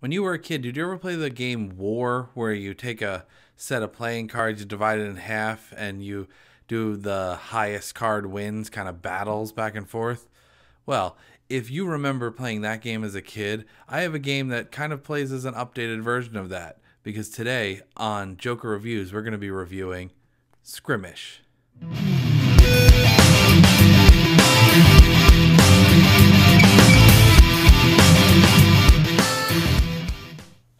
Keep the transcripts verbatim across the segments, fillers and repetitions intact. When you were a kid, did you ever play the game War, where you take a set of playing cards, you divide it in half, and you do the highest card wins, kind of battles back and forth? Well, if you remember playing that game as a kid, I have a game that kind of plays as an updated version of that, because today on Joker Reviews, we're going to be reviewing Scrimish.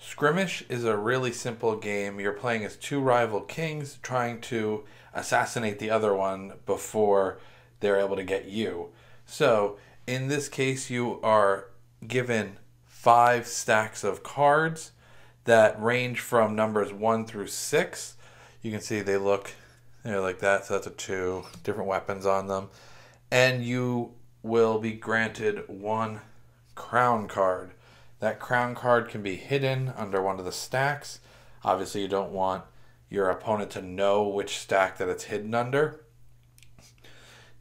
Scrimish is a really simple game. You're playing as two rival kings trying to assassinate the other one before they're able to get you. So in this case, you are given five stacks of cards that range from numbers one through six. You can see they look, they're like that, so that's a two, different weapons on them. And you will be granted one crown card. That crown card can be hidden under one of the stacks. Obviously, you don't want your opponent to know which stack that it's hidden under.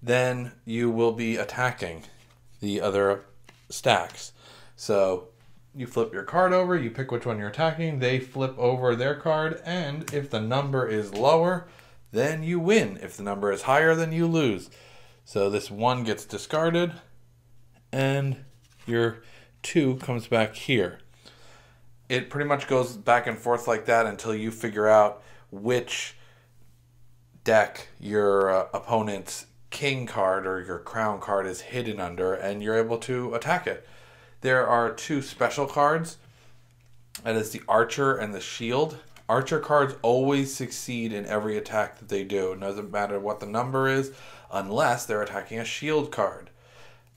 Then you will be attacking the other stacks. So you flip your card over, you pick which one you're attacking, they flip over their card, and if the number is lower, then you win. If the number is higher, then you lose. So this one gets discarded, and you're two comes back here. It pretty much goes back and forth like that until you figure out which deck your uh, opponent's king card or your crown card is hidden under, and you're able to attack it. There are two special cards. That is the Archer and the Shield. Archer cards always succeed in every attack that they do. It doesn't matter what the number is unless they're attacking a shield card.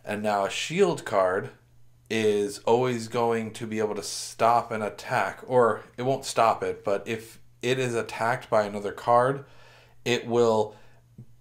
And now a shield card is always going to be able to stop an attack, or it won't stop it, but if it is attacked by another card, it will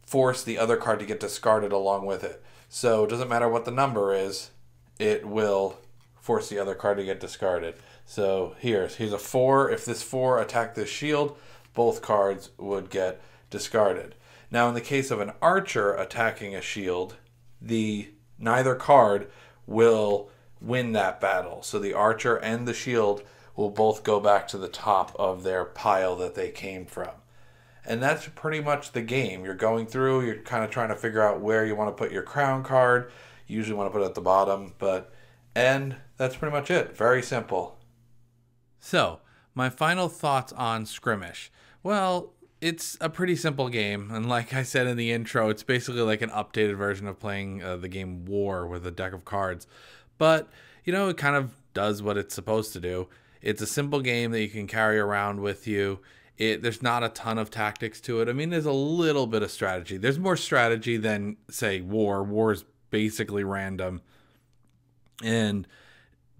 force the other card to get discarded along with it. So it doesn't matter what the number is, it will force the other card to get discarded. So here's here's a four. If this four attacked this shield, both cards would get discarded. Now in the case of an archer attacking a shield, the neither card will win that battle. So the archer and the shield will both go back to the top of their pile that they came from. And that's pretty much the game. You're going through, you're kind of trying to figure out where you want to put your crown card. You usually want to put it at the bottom, but, and that's pretty much it. Very simple. So my final thoughts on Scrimish. Well, it's a pretty simple game, and like I said in the intro, it's basically like an updated version of playing uh, the game War with a deck of cards. But, you know, it kind of does what it's supposed to do. It's a simple game that you can carry around with you. It, there's not a ton of tactics to it. I mean, there's a little bit of strategy. There's more strategy than, say, War. War is basically random. And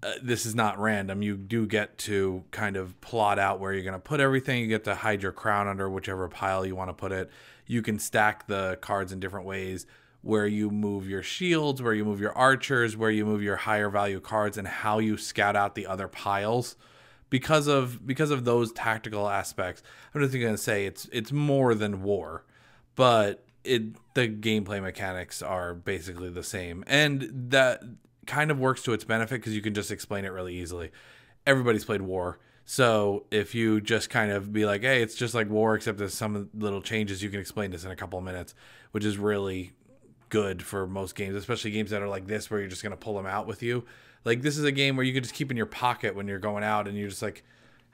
uh, this is not random. You do get to kind of plot out where you're going to put everything. You get to hide your crown under whichever pile you want to put it. You can stack the cards in different ways, where you move your shields, where you move your archers, where you move your higher value cards, and how you scout out the other piles. Because of because of those tactical aspects, I'm just going to say it's it's more than War, but it the gameplay mechanics are basically the same, and that kind of works to its benefit because you can just explain it really easily. Everybody's played War. So if you just kind of be like, hey, it's just like War, except there's some little changes, you can explain this in a couple of minutes, which is really good for most games, especially games that are like this where you're just going to pull them out with you. Like, this is a game where you can just keep in your pocket when you're going out and you just like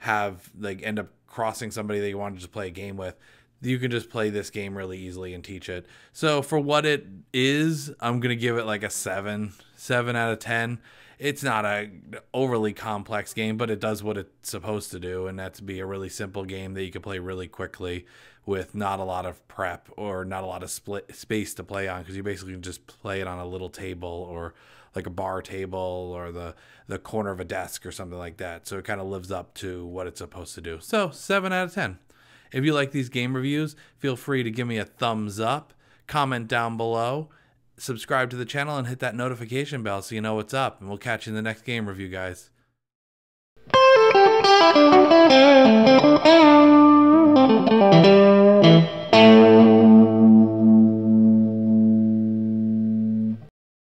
have like end up crossing somebody that you wanted to play a game with. You can just play this game really easily and teach it. So for what it is, I'm going to give it like a seven, seven out of ten. It's not a overly complex game, but it does what it's supposed to do, and that's be a really simple game that you can play really quickly with not a lot of prep or not a lot of split space to play on, because you basically can just play it on a little table or like a bar table or the, the corner of a desk or something like that. So it kind of lives up to what it's supposed to do. So seven out of ten. If you like these game reviews, feel free to give me a thumbs up, comment down below, subscribe to the channel, and hit that notification bell so you know what's up, and we'll catch you in the next game review, guys.